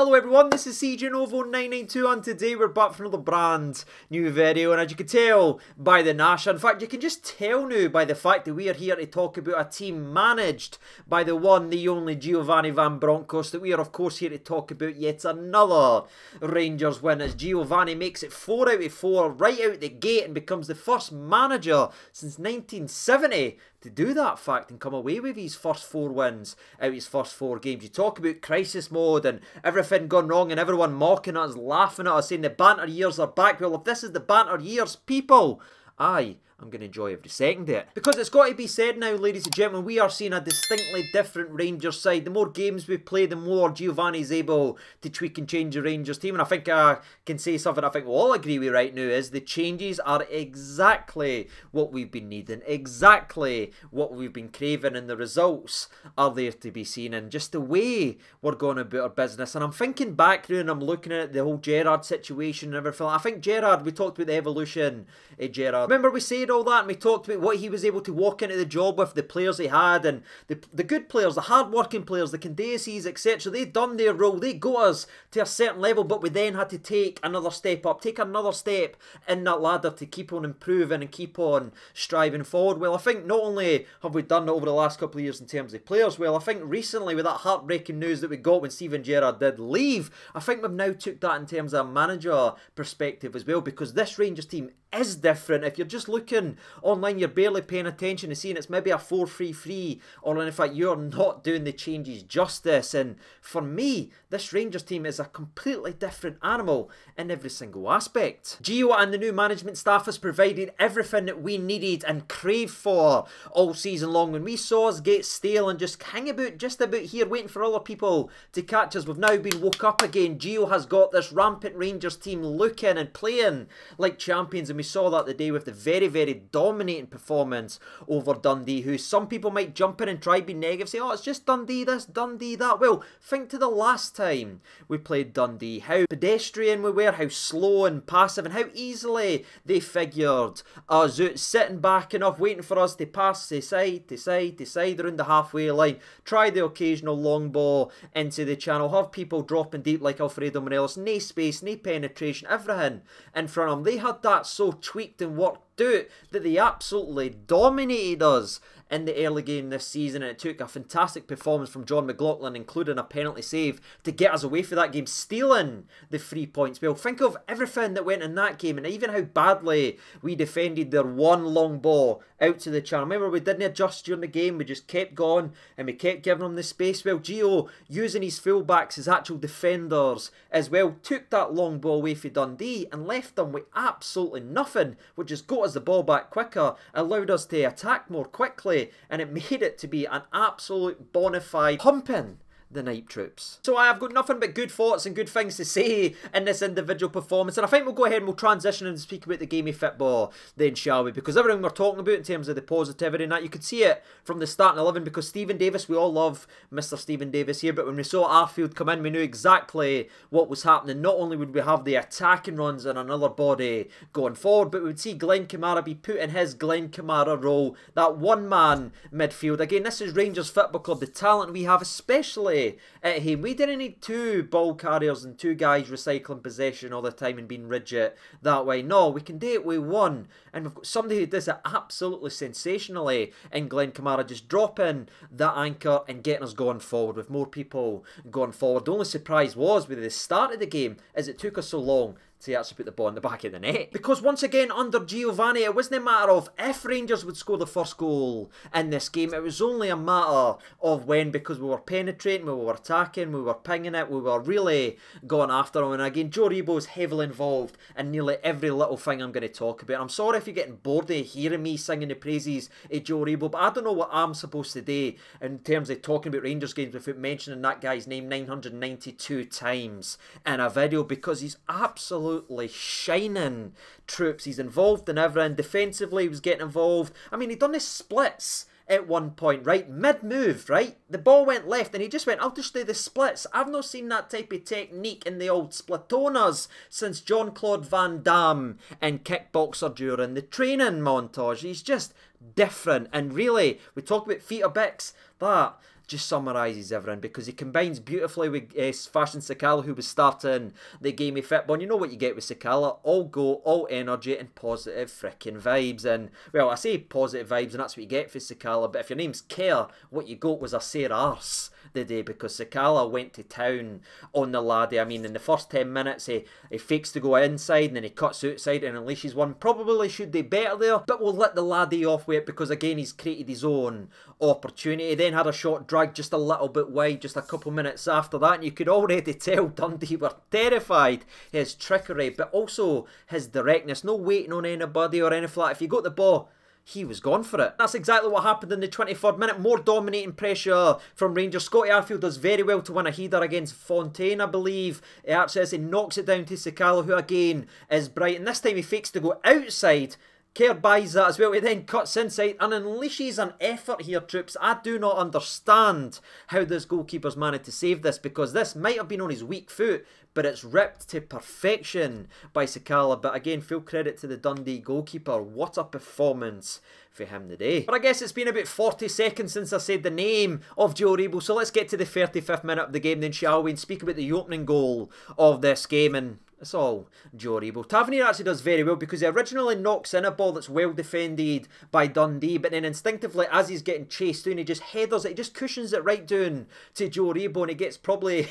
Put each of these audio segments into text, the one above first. Hello everyone, this is CJNovo992 and today we're back for another brand new video, and as you can tell by the Nash, in fact you can just tell now by the fact that we are here to talk about a team managed by the one, the only Giovanni Van Bronckhorst, that we are of course here to talk about yet another Rangers win as Giovanni makes it 4 out of 4 right out the gate and becomes the first manager since 1970 to do that fact and come away with his first 4 wins out of his first 4 games. You talk about crisis mode and everything gone wrong and everyone mocking at us, laughing at us, saying the banter years are back. Well, if this is the banter years, people, I'm going to enjoy every second of it. Because it's got to be said now, ladies and gentlemen, we are seeing a distinctly different Rangers side. The more games we play, the more Giovanni's able to tweak and change the Rangers team. And I think I can say something I think we'll all agree with right now is the changes are exactly what we've been needing, exactly what we've been craving, and the results are there to be seen. And just the way we're going about our business. And I'm thinking back through and I'm looking at the whole Gerrard situation and everything. I think Gerrard, we talked about the evolution of Gerrard. Remember we said all that, and we talked about what he was able to walk into the job with, the players he had, and the good players, the hard-working players, the Condeases, etc. They'd done their role, they got us to a certain level, but we then had to take another step up, take another step in that ladder to keep on improving and keep on striving forward. Well, I think not only have we done it over the last couple of years in terms of players, well, I think recently with that heartbreaking news that we got when Steven Gerrard did leave, I think we've now took that in terms of a manager perspective as well, because this Rangers team is different. If you're just looking online, you're barely paying attention to seeing it's maybe a 4-3-3, or in fact you're not doing the changes justice. And for me, this Rangers team is a completely different animal in every single aspect. Gio and the new management staff has provided everything that we needed and craved for all season long. When we saw us get stale and just hang about just about here waiting for other people to catch us, we've now been woke up again. Gio has got this rampant Rangers team looking and playing like champions, and we saw that the day with the very, very dominating performance over Dundee, who some people might jump in and try to be negative, say, oh, it's just Dundee this, Dundee that. Well, think to the last time we played Dundee, how pedestrian we were, how slow and passive, and how easily they figured us out, sitting back enough, waiting for us to pass to side around the halfway line, try the occasional long ball into the channel, have people dropping deep like Alfredo Morelos, no space, no penetration, everything in front of them. They had that so tweaked and worked out that they absolutely dominated us in the early game this season, and it took a fantastic performance from John McLaughlin, including a penalty save, to get us away from that game, stealing the 3 points. Well, think of everything that went in that game, and even how badly we defended their one long ball out to the channel. Remember, we didn't adjust during the game, we just kept going, and we kept giving them the space. Well, Gio, using his fullbacks, his actual defenders as well, took that long ball away from Dundee and left them with absolutely nothing, which just got us the ball back quicker, allowed us to attack more quickly, and it made it to be an absolute bona fide humping the Night Troops. So I've got nothing but good thoughts and good things to say in this individual performance, and I think we'll go ahead and we'll transition and speak about the game of football then, shall we? Because everything we're talking about in terms of the positivity and that, you could see it from the starting 11, because Stephen Davis, we all love Mr. Stephen Davis here, but when we saw Arfield come in, we knew exactly what was happening. Not only would we have the attacking runs and another body going forward, but we would see Glenn Kamara be put in his Glenn Kamara role, that one-man midfield. Again, this is Rangers Football Club, the talent we have, especially at him. We didn't need 2 ball carriers and 2 guys recycling possession all the time and being rigid that way. No, we can do it with 1, and we've got somebody who does it absolutely sensationally in Glenn Kamara, just dropping that anchor and getting us going forward with more people going forward. The only surprise was with the start of the game is it took us so long to actually put the ball in the back of the net. Because once again, under Giovanni, it wasn't a matter of if Rangers would score the first goal in this game. It was only a matter of when, because we were penetrating, we were attacking, we were pinging it, we were really going after them. And again, Joe Aribo is heavily involved in nearly every little thing I'm going to talk about. I'm sorry if you're getting bored of hearing me singing the praises of Joe Aribo, but I don't know what I'm supposed to do in terms of talking about Rangers games without mentioning that guy's name 992 times in a video, because he's absolutely shining troops. He's involved in everything. Defensively, he was getting involved. I mean, he done his splits at one point, right? Mid-move, right? The ball went left and he just went, I'll just do the splits. I've not seen that type of technique in the old Splatonas since Jean-Claude Van Damme and Kickboxer during the training montage. He's just different. And really, we talk about Pieter Bix, that just summarises everything, because he combines beautifully with Fashion Sakala, who was starting the game of football. And you know what you get with Sakala: all go, all energy, and positive freaking vibes. And, well, I say positive vibes, and that's what you get for Sakala, but if your name's Kerr, what you got was a sore arse the day, because Sakala went to town on the laddie. I mean, in the first 10 minutes, he fakes to go inside, and then he cuts outside and unleashes one. Probably should do better there, but we'll let the laddie off with it, because, again, he's created his own opportunity. Then had a shot dragged just a little bit wide just a couple minutes after that, and you could already tell Dundee were terrified. His trickery, but also his directness, no waiting on anybody or anything like that. If you got the ball, he was gone for it. That's exactly what happened in the 23rd minute. More dominating pressure from Rangers. Scotty Arfield does very well to win a header against Fontaine, I believe. He actually knocks it down to Sakala, who again is bright. And this time he fakes to go outside. Kerr buys that as well. He then cuts inside and unleashes an effort here, troops. I do not understand how this goalkeeper's managed to save this, because this might have been on his weak foot, but it's ripped to perfection by Sakala. But again, full credit to the Dundee goalkeeper. What a performance for him today. But I guess it's been about 40 seconds since I said the name of Joe Aribo, so let's get to the 35th minute of the game then, shall we, and speak about the opening goal of this game. And it's all Joe Aribo. Tavernier actually does very well, because he originally knocks in a ball that's well defended by Dundee, but then instinctively, as he's getting chased down, he just headers it, he just cushions it right down to Joe Aribo, and he gets probably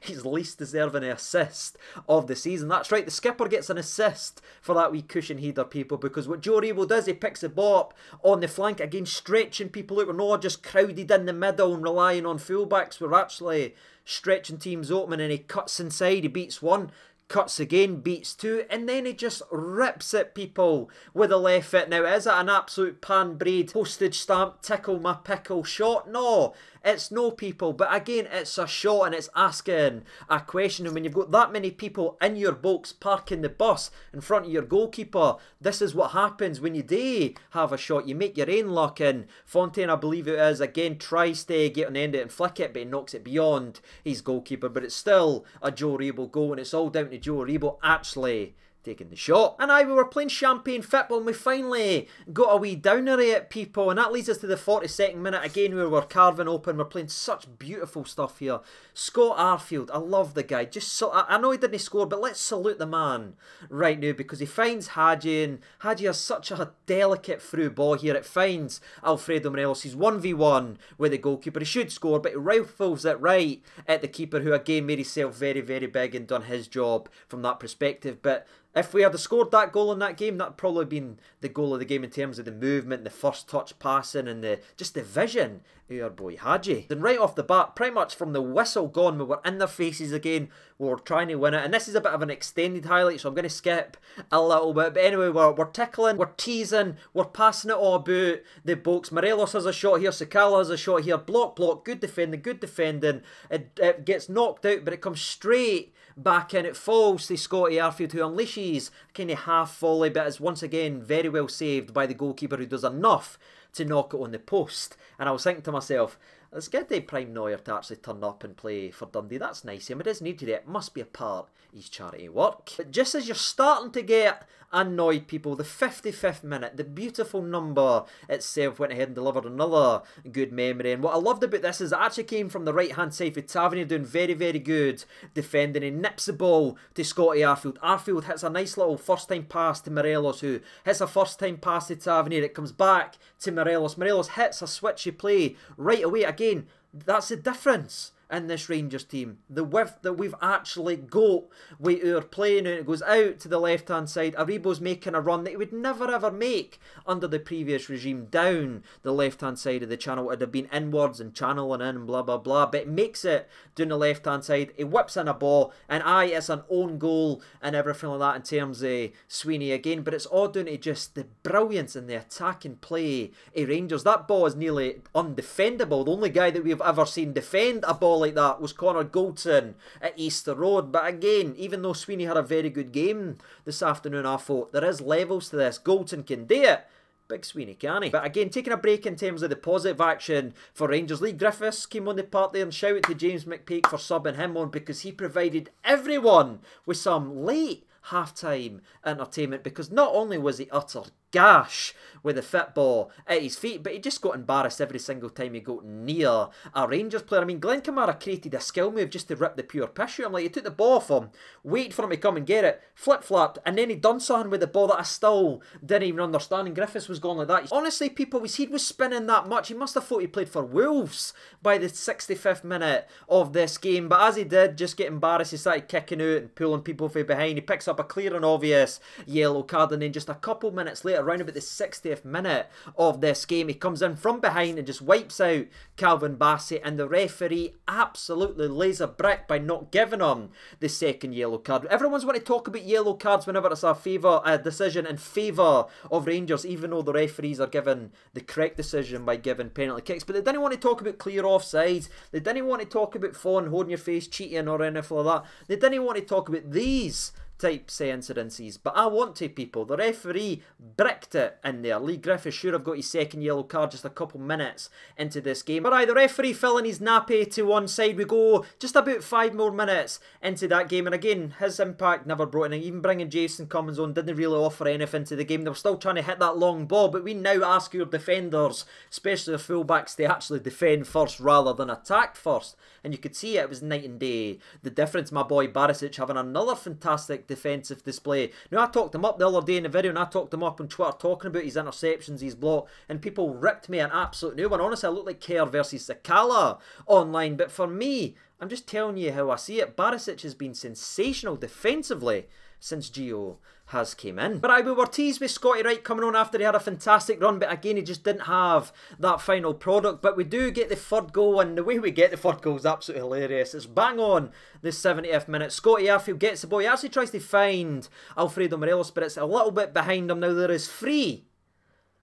his least deserving assist of the season. That's right, the skipper gets an assist for that wee cushion header, people, because what Joe Aribo does, he picks the ball up on the flank, again stretching people out. We're not just crowded in the middle and relying on fullbacks, we're actually stretching teams open, and he cuts inside, he beats one, cuts again, beats two, and then he just rips it, people, with a left foot. Now, is it an absolute pan braid, postage stamp, tickle my pickle shot? No, it's no, people, but again, it's a shot and it's asking a question. And when you've got that many people in your box parking the bus in front of your goalkeeper, this is what happens when you do have a shot. You make your own luck, and Fontaine, I believe it is, again tries to get on the end of it and flick it, but he knocks it beyond his goalkeeper. But it's still a Joe Aribo goal, and it's all down to Joe Aribo actually taking the shot. And we were playing champagne football, and we finally got a wee downer at people, and that leads us to the 42nd minute, again, where we're carving open. We're playing such beautiful stuff here. Scott Arfield, I love the guy. Just so, I know he didn't score, but let's salute the man right now, because he finds Hadji, and Hadji has such a delicate through ball here. It finds Alfredo Morelos. He's 1v1 with the goalkeeper. He should score, but he rifles it right at the keeper, who again made himself very, very big and done his job from that perspective. But if we had scored that goal in that game, that would probably have been the goal of the game in terms of the movement, the first touch passing, and just the vision of our boy Hadji. Then right off the bat, pretty much from the whistle gone, we were in their faces again. We were trying to win it. And this is a bit of an extended highlight, so I'm going to skip a little bit. But anyway, we're tickling, we're teasing, we're passing it all about the box. Morelos has a shot here, Sakala has a shot here. Block, block, good defending. It gets knocked out, but it comes straight back in. It falls to Scotty Arfield, who unleashes kind of half volley, but is once again very well saved by the goalkeeper, who does enough to knock it on the post. And I was thinking to myself, let's get the Prime Neuer to actually turn up and play for Dundee. That's nice. Him, it is needed. It must be a part of his charity work. But just as you're starting to get annoyed, people, the 55th minute, the beautiful number itself went ahead and delivered another good memory. And what I loved about this is it actually came from the right-hand side with Tavernier doing very, very good defending. He nips the ball to Scotty Arfield. Arfield hits a nice little first-time pass to Morelos, who hits a first-time pass to Tavernier. It comes back to Morelos. Morelos hits a switchy play right away. Again, that's the difference in this Rangers team. The width that we've actually got with our play now. It goes out to the left-hand side. Aribo's making a run that he would never ever make under the previous regime down the left-hand side of the channel. It would have been inwards and channeling in and blah, blah, blah. But it makes it down the left-hand side. He whips in a ball, and it's an own goal and everything like that in terms of Sweeney again. But it's all down to just the brilliance and the attacking play of Rangers. That ball is nearly undefendable. The only guy that we've ever seen defend a ball like that was Connor Goldson at Easter Road. But again, even though Sweeney had a very good game this afternoon, I thought there is levels to this. Goldson can do it, big Sweeney can't he? But again, taking a break in terms of the positive action for Rangers, Lee Griffiths came on the part there, and shout out to James McPake for subbing him on, because he provided everyone with some late half-time entertainment, because not only was he utter gash with a football at his feet, but he just got embarrassed every single time he got near a Rangers player. I mean, Glenn Kamara created a skill move just to rip the pure piss out. I'm like, he took the ball off him, waited for him to come and get it, flip-flopped, and then he done something with the ball that I still didn't even understand, and Griffiths was gone like that. Honestly, people, his head was spinning that much. He must have thought he played for Wolves by the 65th minute of this game, but as he did just get embarrassed, he started kicking out and pulling people from behind. He picks up a clear and obvious yellow card, and then just a couple minutes later, around about the 60th minute of this game, he comes in from behind and just wipes out Calvin Bassey, and the referee absolutely lays a brick by not giving him the second yellow card. Everyone's wanting to talk about yellow cards whenever it's a decision in favour of Rangers, even though the referees are given the correct decision by giving penalty kicks, but they didn't want to talk about clear offsides, they didn't want to talk about falling, holding your face, cheating or anything like that. They didn't want to talk about these types of incidences, but I want to, people. The referee bricked it in there. Lee Griffiths should have got his second yellow card just a couple minutes into this game. Alright, the referee filling his nappy to one side. We go just about 5 more minutes into that game, and again, his impact never brought in. Even bringing Jason Cummings on didn't really offer anything to the game. They were still trying to hit that long ball, but we now ask your defenders, especially the fullbacks, to actually defend first rather than attack first. And you could see it was night and day the difference. My boy Barisic having another fantastic defensive display. Now, I talked him up the other day in the video, and I talked him up on Twitter talking about his interceptions, his block, and people ripped me an absolute new one. Honestly, I looked like Kerr versus Sakala online, but for me, I'm just telling you how I see it. Barisic has been sensational defensively since Gio has came in. But we were teased with Scotty Wright coming on after he had a fantastic run, but again, he just didn't have that final product. But we do get the third goal, and the way we get the third goal is absolutely hilarious. It's bang on the 70th minute. Scotty Arfield gets the ball. He actually tries to find Alfredo Morelos, but it's a little bit behind him. Now, there is three.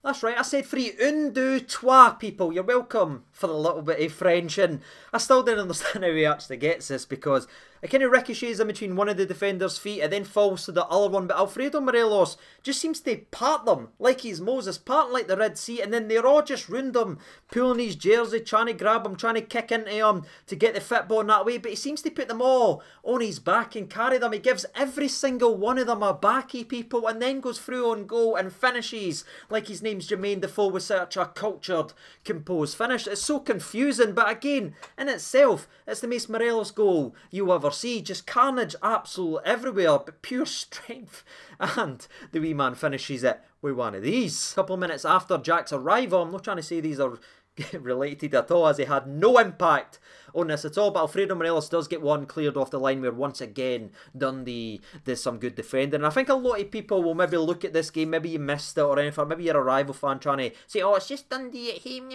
That's right, I said free. Un, deux, trois, people. You're welcome for a little bit of French, and I still don't understand how he actually gets this, because it kind of ricochets in between one of the defenders' feet and then falls to the other one, but Alfredo Morelos just seems to part them like he's Moses, parting like the Red Sea, and then they're all just round him, pulling his jersey, trying to grab him, trying to kick into him to get the football in that way, but he seems to put them all on his back and carry them. He gives every single one of them a backy, people, and then goes through on goal and finishes like he's Jermaine Defoe with such a cultured, composed finish. It's so confusing, but again, in itself, it's the most Morelos goal you ever see. Just carnage absolute everywhere, but pure strength. And the wee man finishes it with one of these. A couple of minutes after Jack's arrival, I'm not trying to say these are related at all, as he had no impact on this at all, but Alfredo Morelos does get one cleared off the line, where once again Dundee does some good defending. And I think a lot of people will maybe look at this game, maybe you missed it or anything, maybe you're a rival fan trying to say, oh, it's just Dundee at home,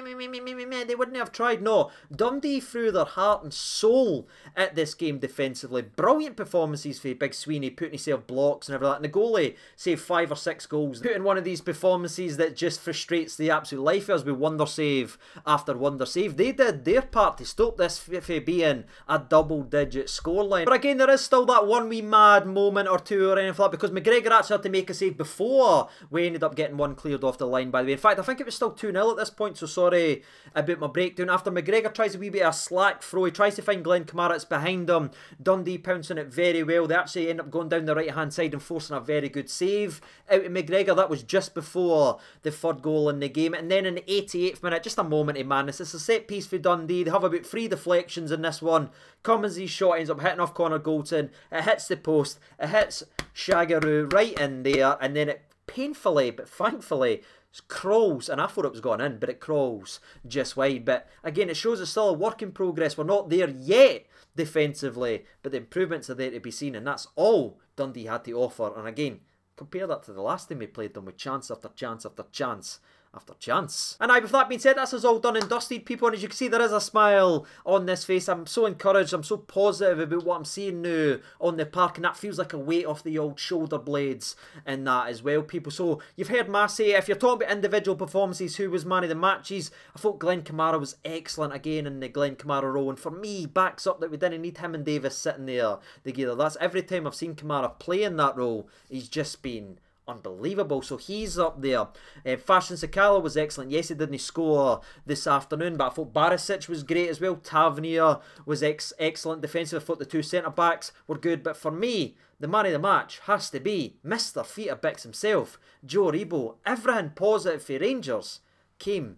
they wouldn't have tried. No, Dundee threw their heart and soul at this game defensively. Brilliant performances for Big Sweeney, putting himself blocks and everything, and the goalie saved 5 or 6 goals, putting one of these performances that just frustrates the absolute life as we wonder save after wonder save. They did their part to stop this from being a double-digit scoreline. But again, there is still that one wee mad moment or two or anything like that, because McGregor actually had to make a save before we ended up getting one cleared off the line, by the way. In fact, I think it was still 2-0 at this point, so sorry about my breakdown. After McGregor tries a wee bit of a slack throw, he tries to find Glenn Kamara, it's behind him. Dundee pouncing it very well. They actually end up going down the right-hand side and forcing a very good save out of McGregor. That was just before the third goal in the game. And then in the 88th minute, just a moment of madness. It's a set piece for Dundee. They have about 3 deflections in this one. Cummins' shot ends up hitting off Connor Goldson. It hits the post. It hits Shagaru right in there, and then it painfully but thankfully crawls, and I thought it was gone in, but it crawls just wide. But again, it shows it's still a work in progress. We're not there yet defensively, but the improvements are there to be seen, and that's all Dundee had to offer. And again, compare that to the last time we played them, with chance after chance after chance after chance. And with that being said, that's us all done and dusted, people, and as you can see, there is a smile on this face. I'm so encouraged, I'm so positive about what I'm seeing now on the park, and that feels like a weight off the old shoulder blades and that as well, people. So, you've heard my say, if you're talking about individual performances, who was man of the matches, I thought Glenn Kamara was excellent again in the Glenn Kamara role, and for me, backs up that we didn't need him and Davis sitting there together. That's every time I've seen Kamara play in that role, he's just been unbelievable. So he's up there. Fashion Sakala was excellent. Yes, he didn't score this afternoon, but I thought Barisic was great as well. Tavernier was excellent. Defensive, I thought the two centre-backs were good. But for me, the man of the match has to be Mr. Pieter Bix himself, Joe Aribo. Everything positive for Rangers came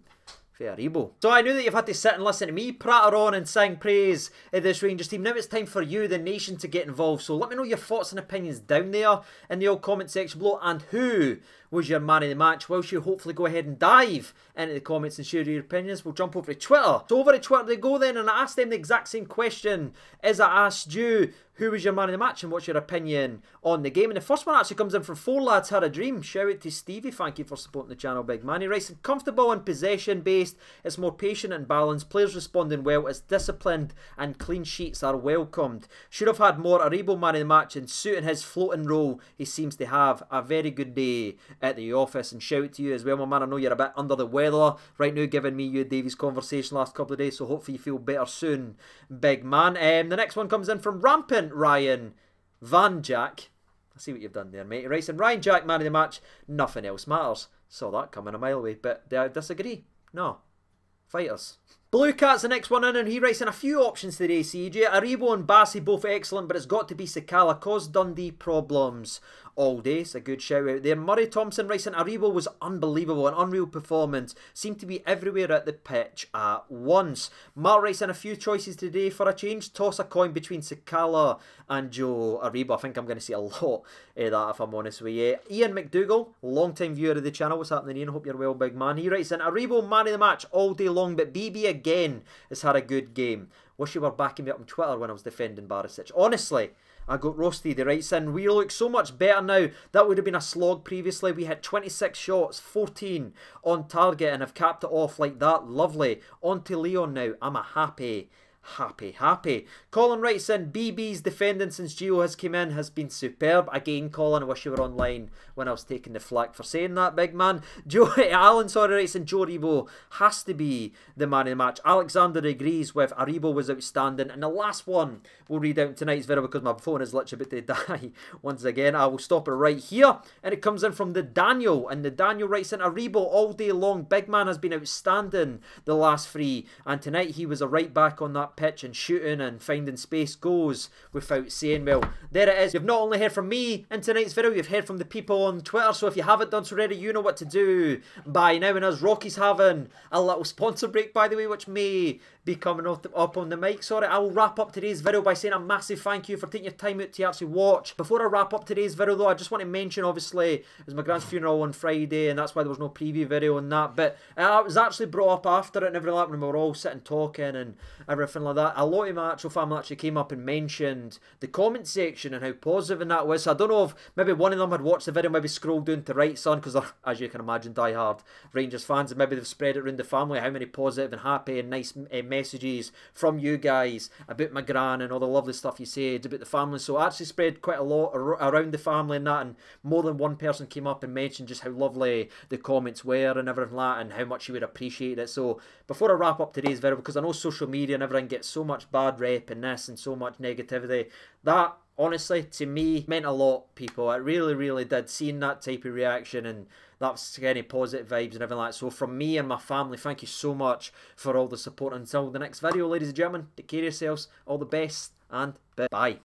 for Aribo. So I knew that you've had to sit and listen to me pratter on and sing praise at this Rangers team. Now it's time for you, the nation, to get involved. So let me know your thoughts and opinions down there in the old comment section below, and who was your man of the match, whilst you hopefully go ahead and dive into the comments and share your opinions. We'll jump over to Twitter. So over to Twitter they go then, and I asked them the exact same question as I asked you. Who was your man of the match and what's your opinion on the game? And the first one actually comes in from Four Lads Had a Dream. Shout out to Stevie. Thank you for supporting the channel, big man. He writes, comfortable and possession based. It's more patient and balanced. Players responding well. It's disciplined and clean sheets are welcomed. Should have had more. Aribo man of the match, and suiting his floating role, he seems to have a very good day at the office. And shout out to you as well, my man. I know you're a bit under the weather right now, giving me you and Davey's conversation last couple of days. So hopefully you feel better soon, big man. The next one comes in from Rampant Ryan Van Jack. I see what you've done there, mate. Right, and Ryan Jack, man of the match. Nothing else matters. Saw that coming a mile away, but do I disagree? No. Fighters. Blue Cat's the next one in, and he writes in a few options today, CJ. Aribo and Bassey both excellent, but it's got to be Sakala. Caused Dundee problems all day. It's a good shout out there. Murray Thompson writes in, Aribo was unbelievable, an unreal performance. Seemed to be everywhere at the pitch at once. Mark writes in a few choices today for a change. Toss a coin between Sakala and Joe Aribo. I think I'm going to see a lot of that, if I'm honest with you. Ian McDougall, long-time viewer of the channel. What's happening, Ian? Hope you're well, big man. He writes in, Aribo, man of the match all day long, but BB again has had a good game. Wish you were backing me up on Twitter when I was defending Barisic. Honestly, I got roasted. He writes in, we look so much better now. That would have been a slog previously. We had 26 shots, 14 on target, and have capped it off like that. Lovely. On to Leon now. I'm a happy. Colin writes in, BB's defending since Gio has come in has been superb. Again, Colin, I wish you were online when I was taking the flak for saying that, big man. Alan writes in, Joe Aribo has to be the man of the match. Alexander agrees with Aribo was outstanding. And the last one we'll read out in tonight's video, because my phone is literally about to die once again. I will stop it right here. And it comes in from the Daniel. And the Daniel writes in, Aribo all day long. Big man has been outstanding the last three. And tonight he was a right back on that pitch, and shooting and finding space goes without saying. Well, there it is. You've not only heard from me in tonight's video, you've heard from the people on Twitter. So if you haven't done so already, you know what to do by now. And as Rocky's having a little sponsor break, by the way, which may be coming up on the mic. Sorry, I will wrap up today's video by saying a massive thank you for taking your time out to actually watch. Before I wrap up today's video though, I just want to mention, obviously, it was my grand's funeral on Friday, and that's why there was no preview video on that. But I was actually brought up after it and everything, when we were all sitting talking and everything like that. A lot of my actual family actually came up and mentioned the comment section and how positive and that was. So I don't know if maybe one of them had watched the video, maybe scrolled down to right, son, because they're, as you can imagine, die-hard Rangers fans, and maybe they've spread it around the family how many positive and happy and nice messages from you guys about my gran and all the lovely stuff you said about the family. So I actually spread quite a lot around the family and that, and more than one person came up and mentioned just how lovely the comments were and everything like that, and how much you would appreciate it. So before I wrap up today's video, because I know social media and everything gets so much bad rep in this and so much negativity, that honestly to me meant a lot, people. It really did, seeing that type of reaction and that skinny positive vibes and everything like that. So from me and my family, thank you so much for all the support. Until the next video, ladies and gentlemen, take care of yourselves, all the best, and bye.